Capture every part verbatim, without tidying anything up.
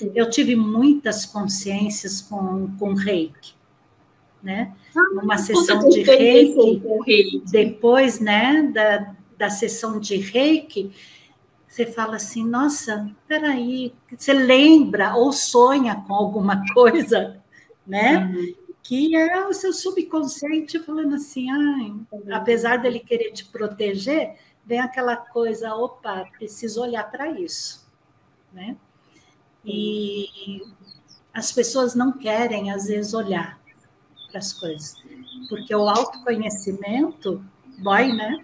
Sim. Eu tive muitas consciências com, com reiki, né? Ah, uma sessão de reiki, reiki, depois, né, da, da sessão de reiki, você fala assim, nossa, peraí, você lembra ou sonha com alguma coisa, né? Uhum. Que é o seu subconsciente falando assim, ai, uhum. Apesar dele querer te proteger, vem aquela coisa, opa, preciso olhar para isso, né? E as pessoas não querem, às vezes, olhar para as coisas. Porque o autoconhecimento dói, né?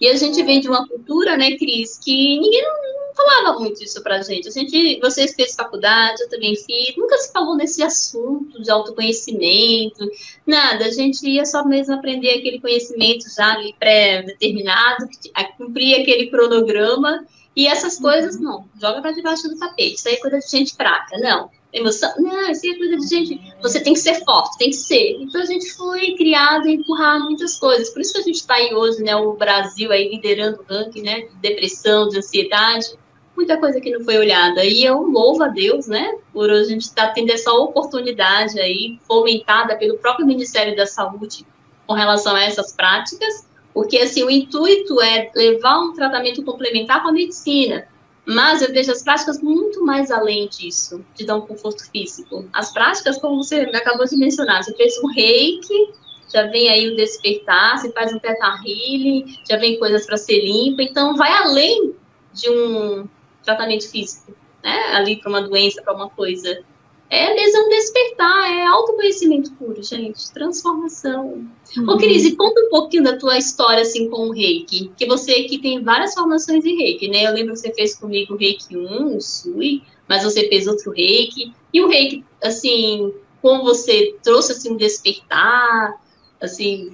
E a gente vem de uma cultura, né, Cris, que ninguém não falava muito isso pra gente. A gente, vocês fez faculdade, eu também fiz, nunca se falou nesse assunto de autoconhecimento, nada. A gente ia só mesmo aprender aquele conhecimento já ali pré-determinado, cumprir aquele cronograma. E essas coisas, não, joga para debaixo do tapete, isso aí é coisa de gente fraca, não. Emoção, não, isso aí é coisa de gente, você tem que ser forte, tem que ser. Então, a gente foi criado a empurrar muitas coisas, por isso que a gente está aí hoje, né, o Brasil aí liderando o ranking, né, de depressão, de ansiedade, muita coisa que não foi olhada. E eu louvo a Deus, né, por hoje a gente estar tendo essa oportunidade aí, fomentada pelo próprio Ministério da Saúde, com relação a essas práticas. Porque, assim, o intuito é levar um tratamento complementar com a medicina, mas eu vejo as práticas muito mais além disso, de dar um conforto físico. As práticas, como você acabou de mencionar, você fez um reiki, já vem aí o despertar, você faz um petahealing, já vem coisas para ser limpa, então vai além de um tratamento físico, né? Ali para uma doença, para uma coisa. É mesmo despertar, é autoconhecimento puro, gente, transformação. Uhum. Ô, Cris, conta um pouquinho da tua história, assim, com o reiki, que você aqui tem várias formações de reiki, né? Eu lembro que você fez comigo o reiki um, o Sui, mas você fez outro reiki, e o reiki, assim, como você trouxe, assim, despertar, assim,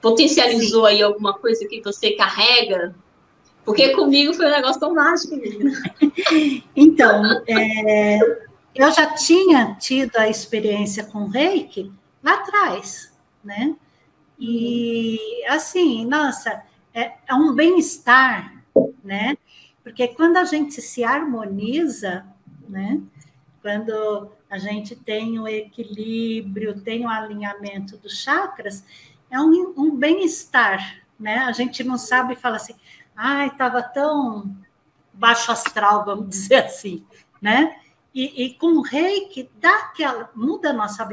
potencializou Sim. aí alguma coisa que você carrega? Porque comigo foi um negócio tão mágico, menina. Então, é... eu já tinha tido a experiência com reiki lá atrás, né? E, assim, nossa, é, é um bem-estar, né? Porque quando a gente se harmoniza, né? Quando a gente tem o equilíbrio, tem o alinhamento dos chakras, é um, um bem-estar, né? A gente não sabe e fala assim, ai, estava tão baixo astral, vamos dizer assim, né? E, e com o reiki, dá aquela, muda a nossa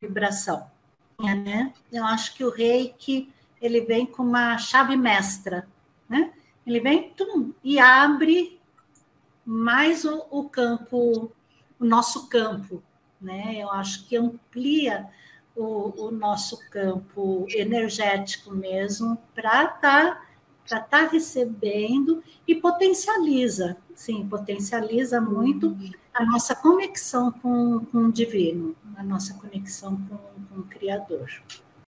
vibração, né? Eu acho que o reiki, ele vem com uma chave mestra, né? Ele vem tum, e abre mais o, o campo, o nosso campo, né? Eu acho que amplia o, o nosso campo energético mesmo para estar para estar recebendo e potencializa, sim, potencializa muito a nossa conexão com, com o divino, a nossa conexão com, com o Criador.